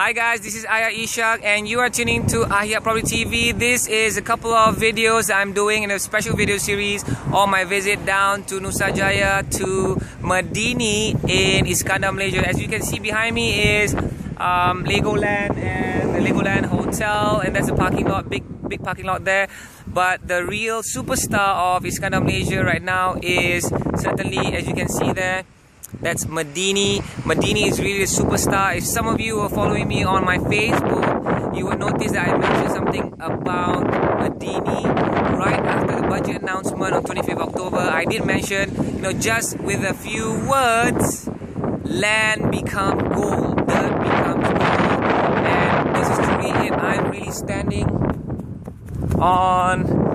Hi guys, this is Ahyat Ishak and you are tuning to AhyatProperty TV. This is a couple of videos that I'm doing in a special video series on my visit down to Nusajaya to Medini in Iskandar Malaysia. As you can see behind me is Legoland and the Legoland Hotel, and that's a parking lot, big parking lot there. But the real superstar of Iskandar Malaysia right now is certainly, as you can see there, that's Medini. Medini is really a superstar. If some of you are following me on my Facebook, you will notice that I mentioned something about Medini right after the budget announcement on 25th October. I did mention, just with a few words, land becomes gold, dirt becomes gold, and this is truly it. I'm really standing on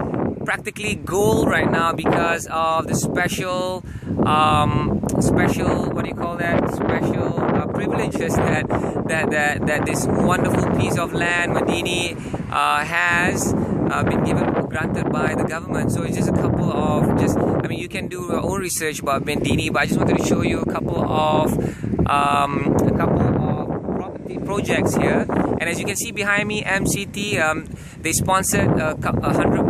practically gold right now because of the special special privileges that this wonderful piece of land, Medini, has been granted by the government. So it's just a couple of you can do your own research about Medini, but I just wanted to show you a couple of property projects here. And as you can see behind me, MCT, they sponsored 100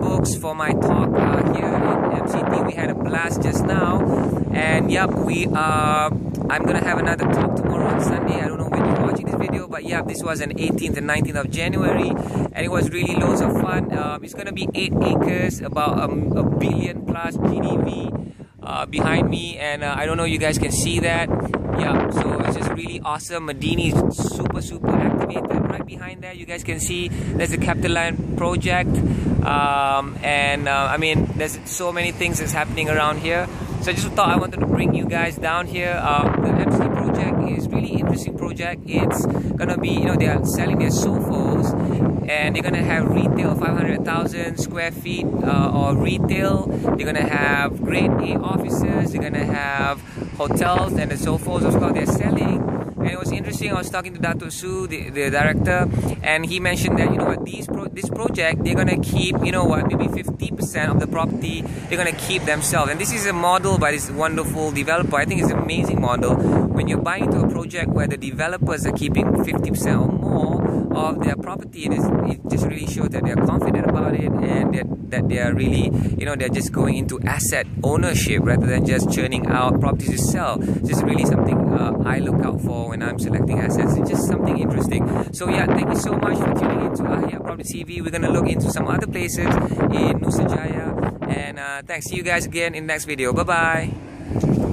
books for my talk here in MCT. We had a blast just now. And yep, I'm gonna have another talk tomorrow on Sunday. I don't know when you're watching this video, but yeah, this was on 18th and 19th of January, and it was really loads of fun. It's gonna be 8 acres, about $1 billion plus GDV behind me, and I don't know, you guys can see that. Yeah, so it's just really awesome. Medini is super activated. Right behind there, you guys can see there's the Capital Line Project, there's so many things that's happening around here. So I just thought I wanted to bring you guys down here. The MC Project is really interesting project. It's gonna be, they are selling their sofas, and they're gonna have retail 500,000 square feet or retail. They're gonna have grade A offices. They're gonna have hotels, and the sofas as well they're selling. And it was interesting. I was talking to Dato Su, the director, and he mentioned that this project, they're gonna keep maybe 50% of the property they're gonna keep themselves. And this is a model by this wonderful developer. I think it's an amazing model when you're buying into a project where the developers are keeping 50% or more of their property. It just really shows that they're confident about it, and that they are really they're just going into asset ownership rather than just churning out properties to sell. It's just really something I look out for when I'm selecting assets. It's just something interesting. So yeah, thank you so much for tuning into AhyatProperty TV. We're gonna look into some other places in Nusajaya, and thanks. See you guys again in the next video. Bye bye.